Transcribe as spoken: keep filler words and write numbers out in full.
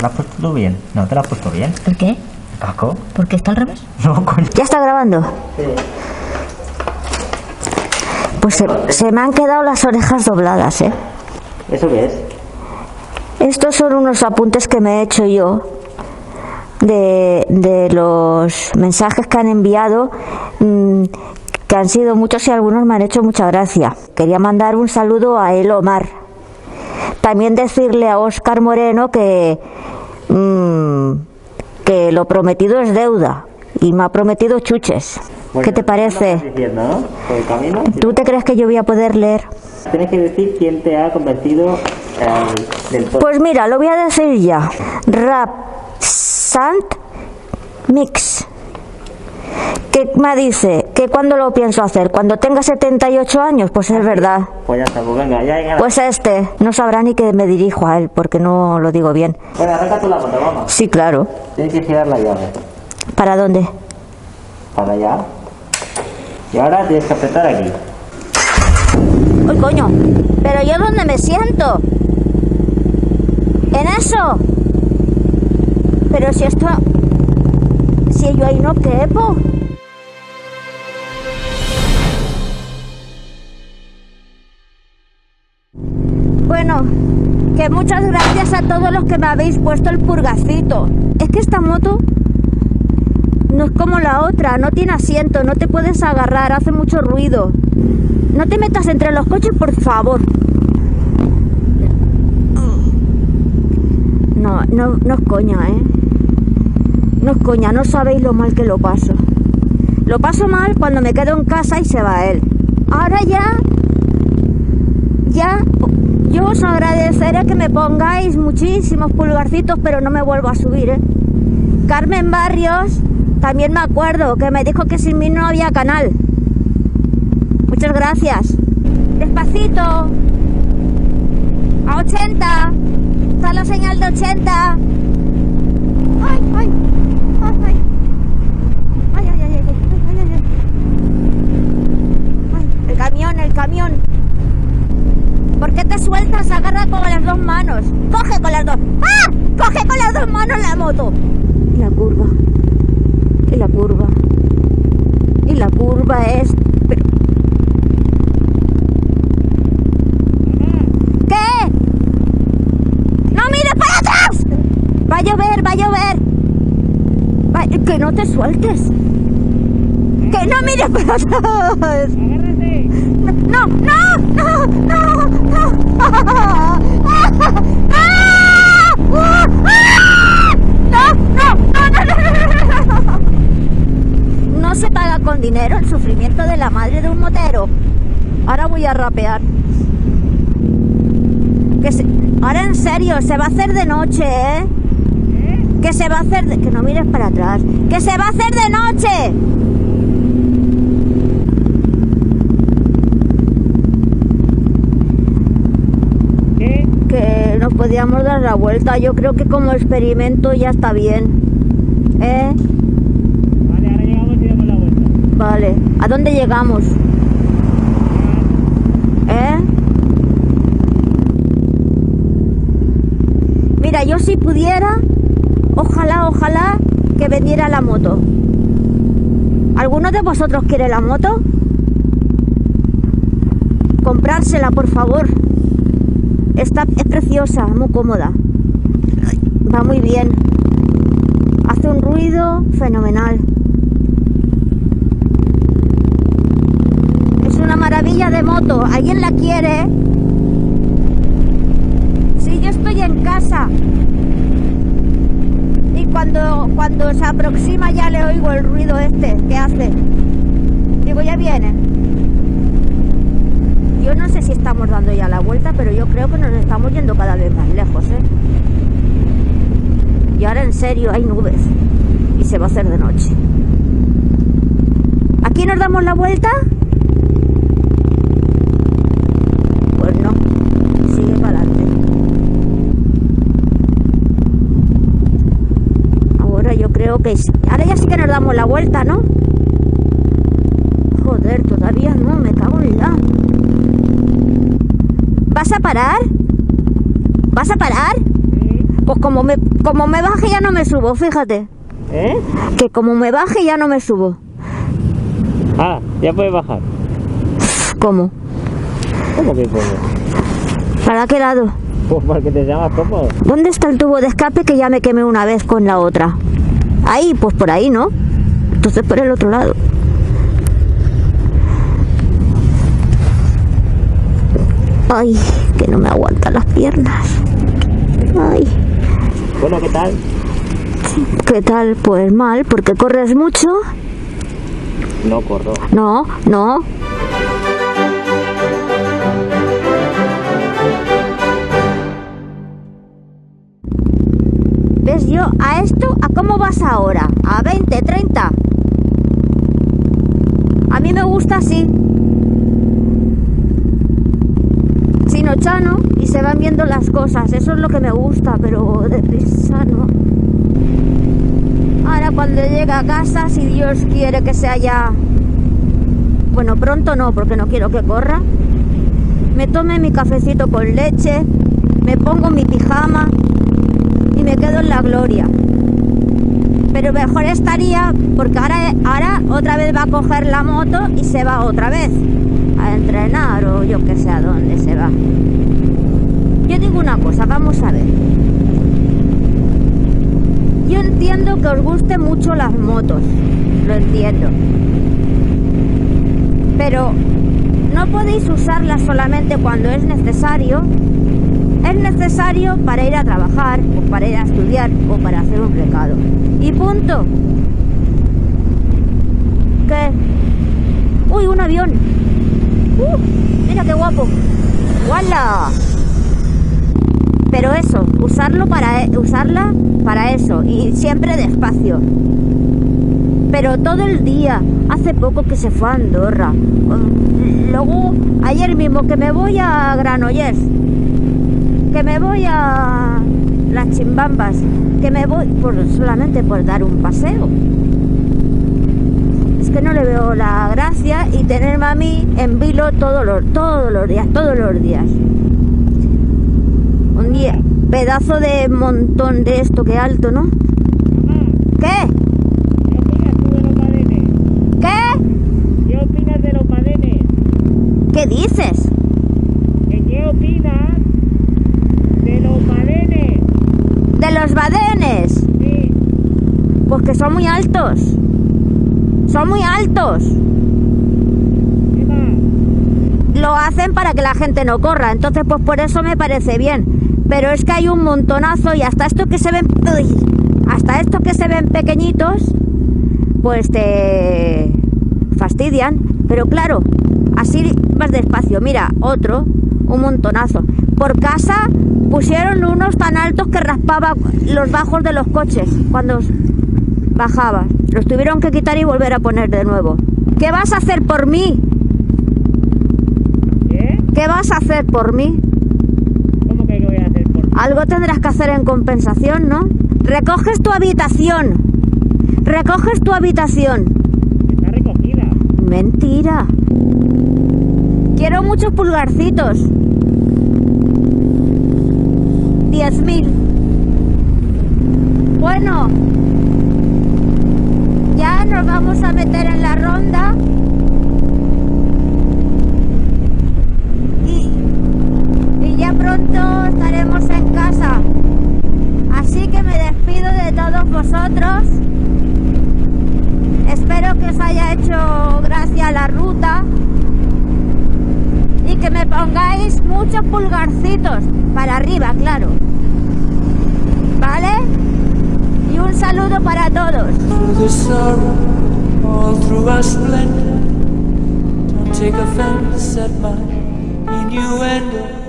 ¿La has puesto bien? No, te la has puesto bien. ¿Por qué? ¿Casco? ¿Por qué está al revés? No, coño. ¿Ya está grabando? Sí. Pues se, se me han quedado las orejas dobladas, ¿eh? ¿Eso qué es? Estos son unos apuntes que me he hecho yo de, de los mensajes que han enviado, mmm, que han sido muchos y algunos me han hecho mucha gracia. Quería mandar un saludo a él, Omar. También decirle a Oscar Moreno que, mmm, que lo prometido es deuda y me ha prometido chuches. Bueno, ¿qué te parece? Diciendo, ¿no? Por el camino, si ¿Tú no... te crees que yo voy a poder leer? Tienes que decir quién te ha convertido eh, del todo. Pues mira, lo voy a decir ya. Rap Sant Mix. Que me dice que cuando lo pienso hacer, cuando tenga setenta y ocho años, pues es verdad. Pues ya está, pues venga, ya venga. Pues este, no sabrá ni que me dirijo a él, porque no lo digo bien. Bueno, arranca tú la moto, vamos. Sí, claro. Tienes que girar la llave. ¿Para dónde? Para allá. Y ahora tienes que apretar aquí. ¡Uy, coño! ¿Pero yo dónde me siento? ¿En eso? Pero si esto... Si yo ahí no quepo. Bueno, que muchas gracias a todos los que me habéis puesto el purgacito. Es que esta moto no es como la otra, no tiene asiento, no te puedes agarrar, hace mucho ruido. No te metas entre los coches, por favor. No, no, no es coña, ¿eh? No es coña, no sabéis lo mal que lo paso. Lo paso mal cuando me quedo en casa y se va él. Ahora ya, ya, yo os agradeceré que me pongáis muchísimos pulgarcitos, pero no me vuelvo a subir, ¿eh? Carmen Barrios, también me acuerdo, que me dijo que sin mí no había canal. Muchas gracias. Despacito. A ochenta. Está la señal de ochenta. Ay, ay. Ay, ay, ay, ay, ay, ay, ay, ay, el camión, el camión. ¿Por qué te sueltas? Agarra con las dos manos. Coge con las dos. ¡Ah! Coge con las dos manos la moto. Y la curva. Y la curva. Y la curva es. Pero... ¿Qué? ¡No mires para atrás! Va a llover, va a llover. Que no te sueltes. Que no mires para atrás. No, no, no, no, no. No se paga con dinero el sufrimiento de la madre de un motero. Ahora voy a rapear. Que se... Ahora en serio, se va a hacer de noche, ¿eh? ¿Qué se va a hacer? De... Que no mires para atrás. ¿Qué se va a hacer de noche? Nos podíamos dar la vuelta, yo creo que como experimento ya está bien, ¿eh? Vale, ahora llegamos y damos la vuelta. Vale, ¿a dónde llegamos? ¿Eh? Mira, yo si pudiera, ojalá, ojalá que vendiera la moto. ¿Alguno de vosotros quiere la moto? Comprársela, por favor. Está, es preciosa, muy cómoda. Va muy bien. Hace un ruido fenomenal. Es una maravilla de moto. ¿Alguien la quiere? Sí, yo estoy en casa. Y cuando, cuando se aproxima ya le oigo el ruido este que hace. Digo, ya viene. Yo no sé si estamos dando ya la vuelta, pero yo creo que nos estamos yendo cada vez más lejos, ¿eh? Y ahora en serio hay nubes y se va a hacer de noche. ¿Aquí nos damos la vuelta? Pues no, sigue para adelante. Ahora yo creo que sí. Ahora ya sí que nos damos la vuelta, ¿no? Joder, todavía no, me cago en la... ¿Vas a parar? ¿Vas a parar? Sí. Pues como me, como me baje ya no me subo, fíjate. ¿Eh? Que como me baje ya no me subo. Ah, ya puedes bajar. ¿Cómo? ¿Cómo que puedo? ¿Para qué lado? Pues para que te llamas cómodo. ¿Dónde está el tubo de escape que ya me quemé una vez con la otra? Ahí, pues por ahí, ¿no? Entonces por el otro lado. Ay, que no me aguantan las piernas. Ay. Bueno, ¿qué tal? ¿Qué tal? Pues mal, porque corres mucho. No corro. No, no. ¿Ves yo a esto? ¿A cómo vas ahora? ¿A veinte, treinta? A mí me gusta así. Chano y se van viendo las cosas, eso es lo que me gusta, pero deprisa no. Ahora cuando llegue a casa, si Dios quiere que sea ya, bueno, pronto no, porque no quiero que corra, me tome mi cafecito con leche, me pongo mi pijama y me quedo en la gloria. Pero mejor estaría, porque ahora, ahora otra vez va a coger la moto y se va otra vez a entrenar o yo que sé a dónde se va. Yo digo una cosa, vamos a ver. Yo entiendo que os gusten mucho las motos, lo entiendo. Pero no podéis usarlas solamente cuando es necesario. Es necesario para ir a trabajar, o para ir a estudiar, o para hacer un recado. Y punto. ¿Qué? ¡Uy, un avión! Uh, mira qué guapo. ¡Wala! Pero eso, usarlo para e usarla para eso y siempre despacio. Pero todo el día. Hace poco que se fue a Andorra. Luego ayer mismo que me voy a Granollers, que me voy a las Chimbambas, que me voy por, solamente por dar un paseo. Es que no le veo la gracia y tenerme a mí en vilo todos los, todos los días, todos los días. Un día, pedazo de montón de esto que alto, ¿no? ¿Qué? ¿Qué opinas de los balenes? ¿Qué dices? ¿Qué opinas? De los balenes. ¿De los balenes? Sí. Pues que son muy altos. Son muy altos. ¿Qué más? Lo hacen para que la gente no corra. Entonces pues por eso me parece bien. Pero es que hay un montonazo. Y hasta estos que se ven uy, Hasta estos que se ven pequeñitos, pues te fastidian. Pero claro, así más despacio. Mira, otro, un montonazo. por casa pusieron unos tan altos que raspaban los bajos de los coches cuando bajaban. Los tuvieron que quitar y volver a poner de nuevo. ¿Qué vas a hacer por mí? ¿Qué? ¿Qué vas a hacer por mí? ¿Cómo que qué voy a hacer por mí? Algo tendrás que hacer en compensación, ¿no? Recoges tu habitación. Recoges tu habitación. Está recogida. Mentira. Quiero muchos pulgarcitos. Diez mil. Bueno, ya nos vamos a meter en la ronda. Y, y ya pronto estaremos en casa. Así que me despido de todos vosotros. Espero que os haya hecho gracia la ruta. Y que me pongáis muchos pulgarcitos para arriba, claro. ¿Vale? Y un saludo para todos. All